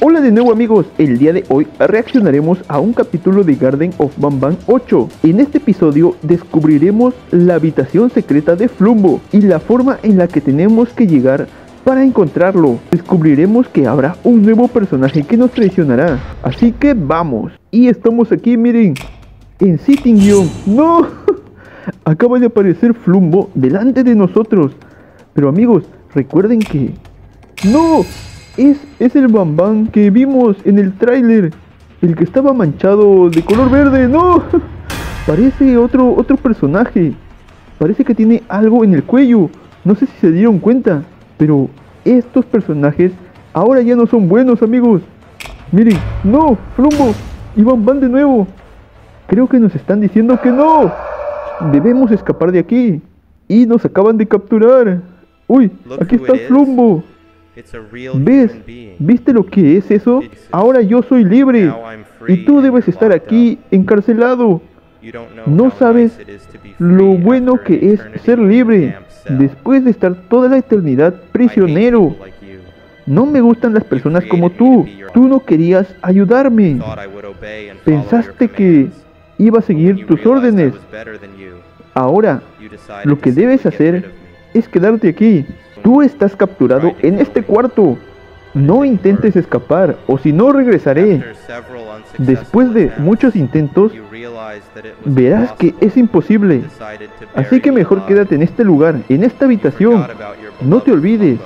Hola de nuevo amigos, el día de hoy reaccionaremos a un capítulo de Garten of Banban 8. En este episodio descubriremos la habitación secreta de Flumbo y la forma en la que tenemos que llegar para encontrarlo. Descubriremos que habrá un nuevo personaje que nos traicionará, así que vamos. Y estamos aquí, miren, en Citynguion. ¡No! Acaba de aparecer Flumbo delante de nosotros. Pero amigos, recuerden que... ¡No! Es el Bambam que vimos en el tráiler, el que estaba manchado de color verde. ¡No! Parece otro personaje. Parece que tiene algo en el cuello. No sé si se dieron cuenta, pero estos personajes ahora ya no son buenos, amigos. Miren, ¡no! Flumbo y Bambam de nuevo. Creo que nos están diciendo que no. Debemos escapar de aquí. Y nos acaban de capturar. ¡Uy! Aquí está Flumbo. ¿Ves? ¿Viste lo que es eso? Ahora yo soy libre y tú debes estar aquí encarcelado. No sabes lo bueno que es ser libre después de estar toda la eternidad prisionero. No me gustan las personas como tú. Tú no querías ayudarme. Pensaste que iba a seguir tus órdenes. Ahora, lo que debes hacer es quedarte aquí. Tú estás capturado en este cuarto. No intentes escapar, o si no regresaré. Después de muchos intentos, verás que es imposible. Así que mejor quédate en este lugar, en esta habitación. No te olvides.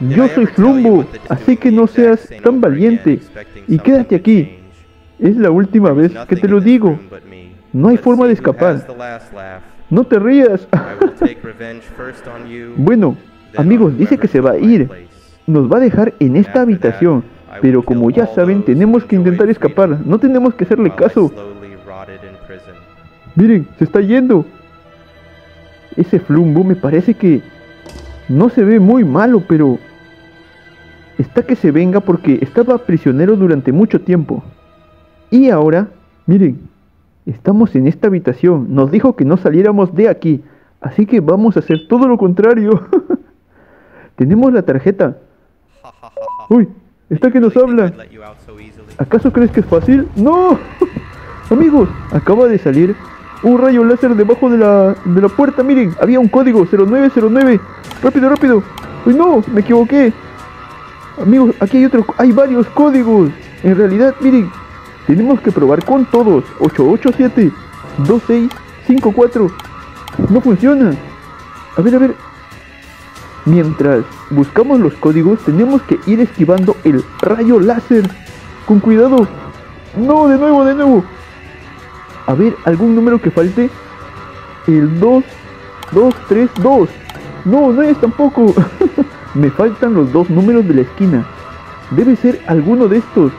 Yo soy Flumbo, así que no seas tan valiente y quédate aquí. Es la última vez que te lo digo. No hay forma de escapar. No te rías. Bueno, amigos, dice que se va a ir. Nos va a dejar en esta habitación. Pero como ya saben, tenemos que intentar escapar. No tenemos que hacerle caso. Miren, se está yendo. Ese Flumbo me parece que no se ve muy malo, pero está que se venga porque estaba prisionero durante mucho tiempo. Y ahora, miren, estamos en esta habitación. Nos dijo que no saliéramos de aquí, así que vamos a hacer todo lo contrario. Tenemos la tarjeta. Uy, está que nos habla. ¿Acaso crees que es fácil? ¡No! Amigos, acaba de salir un rayo láser debajo de la puerta. Miren, había un código 0909. Rápido, rápido. Uy, no, me equivoqué. Amigos, aquí hay varios códigos. En realidad, miren, tenemos que probar con todos. 887 2654. No funciona. A ver. Mientras buscamos los códigos, tenemos que ir esquivando el rayo láser. Con cuidado. No, de nuevo. A ver, algún número que falte. El 2232. No, no es tampoco. Me faltan los dos números de la esquina. Debe ser alguno de estos.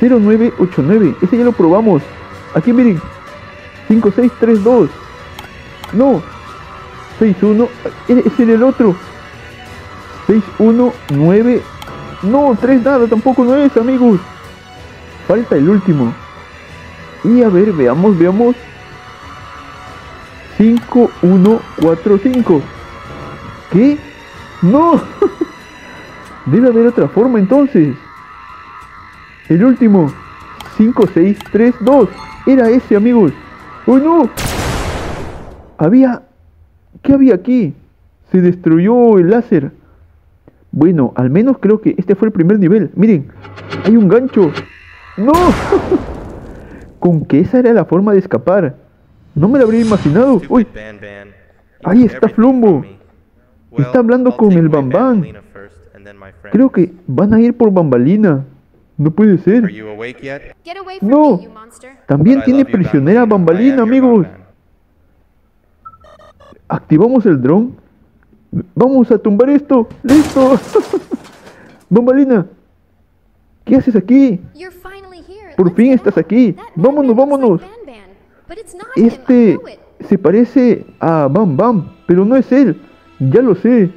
0989. Ese ya lo probamos. Aquí miren. 5632. No, 61, ese era el otro. 619. No, 3 nada, tampoco no es, amigos. Falta el último. Y a ver, veamos. 5145. ¿Qué? No. Debe haber otra forma entonces. El último, 5632. Era ese, amigos. ¡Oh, no! ¿Qué había aquí? Se destruyó el láser. Bueno, al menos creo que este fue el primer nivel. Miren, hay un gancho. ¡No! Con que esa era la forma de escapar. No me lo habría imaginado. ¡Uy! Ahí está Flumbo. Está hablando con el Bambam. Creo que van a ir por Bambalina. No puede ser. ¡No! También tiene prisionera Bambalina, amigos. Activamos el dron. Vamos a tumbar esto. ¡Listo! Bambalina, ¿qué haces aquí? Por fin estás aquí. Vámonos. Este se parece a Bambam, pero no es él. Ya lo sé.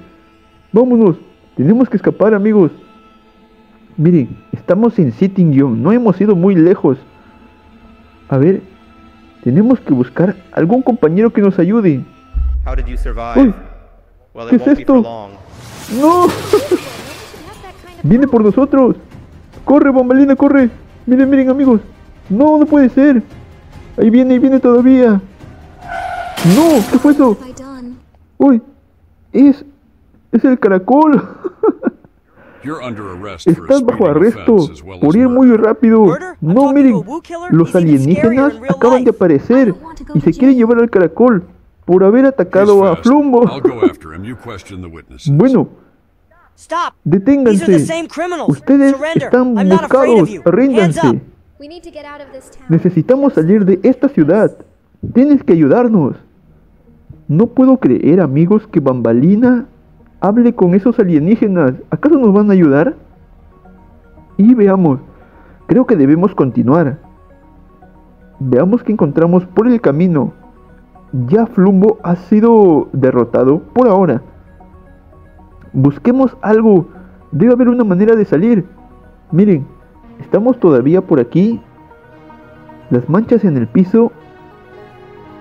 Vámonos. Tenemos que escapar, amigos. Miren, estamos en Citynguion. No hemos ido muy lejos. A ver, tenemos que buscar algún compañero que nos ayude. Uy, ¿qué es esto? ¡No! ¡Viene por nosotros! ¡Corre, Bambalina, corre! Miren, miren, amigos. No, no puede ser. Ahí viene todavía. No, ¿qué fue eso? Uy, es el caracol. Estás bajo arresto por ir muy rápido. No, miren, los alienígenas acaban de aparecer y se quieren llevar al caracol por haber atacado a Flumbo. Bueno, deténganse. Ustedes están buscados, ríndanse. Necesitamos salir de esta ciudad. Tienes que ayudarnos. No puedo creer, amigos, que Bambalina hable con esos alienígenas. ¿Acaso nos van a ayudar? Y veamos. Creo que debemos continuar. Veamos qué encontramos por el camino. Ya Flumbo ha sido derrotado por ahora. Busquemos algo. Debe haber una manera de salir. Miren, estamos todavía por aquí. Las manchas en el piso.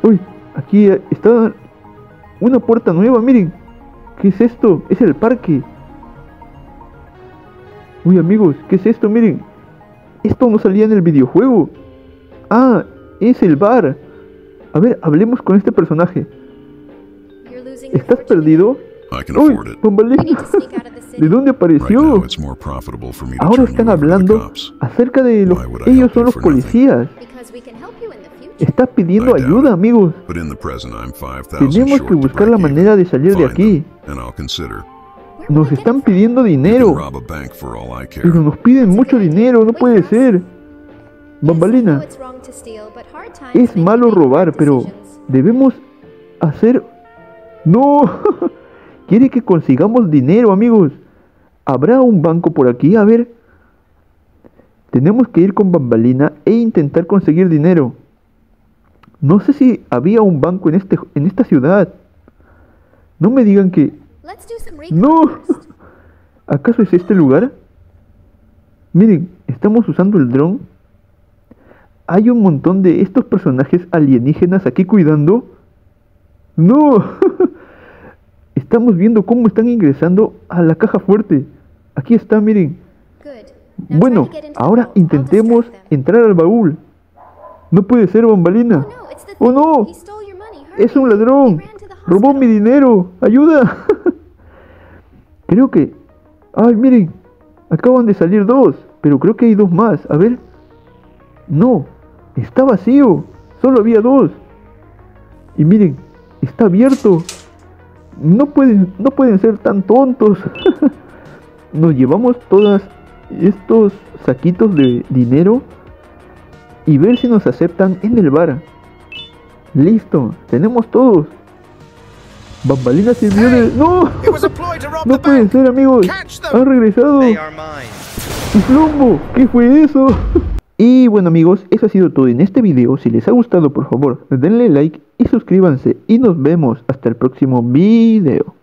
Uy, aquí está una puerta nueva, miren. ¿Qué es esto? Es el parque. Uy, amigos, ¿qué es esto? Miren, esto no salía en el videojuego. Ah, es el bar. A ver, hablemos con este personaje. ¿Estás perdido? ¡Uy, Bambalina! ¿De dónde apareció? Ahora están hablando acerca de los... Ellos son los policías. Está pidiendo ayuda, amigos. Tenemos que buscar la manera de salir de aquí. Nos están pidiendo dinero. Pero nos piden mucho dinero, no puede ser. Bambalina, es malo robar, pero debemos hacer... ¡No! Quiere que consigamos dinero, amigos. ¿Habrá un banco por aquí? A ver. Tenemos que ir con Bambalina e intentar conseguir dinero. No sé si había un banco en esta ciudad. No me digan que... ¡No! ¿Acaso es este lugar? Miren, estamos usando el dron. Hay un montón de estos personajes alienígenas aquí cuidando. ¡No! Estamos viendo cómo están ingresando a la caja fuerte. Aquí está, miren. Bueno, ahora intentemos entrar al baúl. No puede ser, Bambalina. ¡Oh, no! ¡Es un ladrón! ¡Robó mi dinero! ¡Ayuda! Creo que... ¡Ay, miren! Acaban de salir dos, pero creo que hay dos más. A ver... No, está vacío. Solo había dos. Y miren, está abierto. No pueden ser tan tontos. Nos llevamos todos estos saquitos de dinero y ver si nos aceptan en el bar. Listo, tenemos todos. Bambalina sirvió de... ¡No! No puede ser, amigos. Han regresado. ¡Y Flumbo! ¿Qué fue eso? Y bueno, amigos, eso ha sido todo en este video. Si les ha gustado, por favor, denle like y suscríbanse. Y nos vemos hasta el próximo video.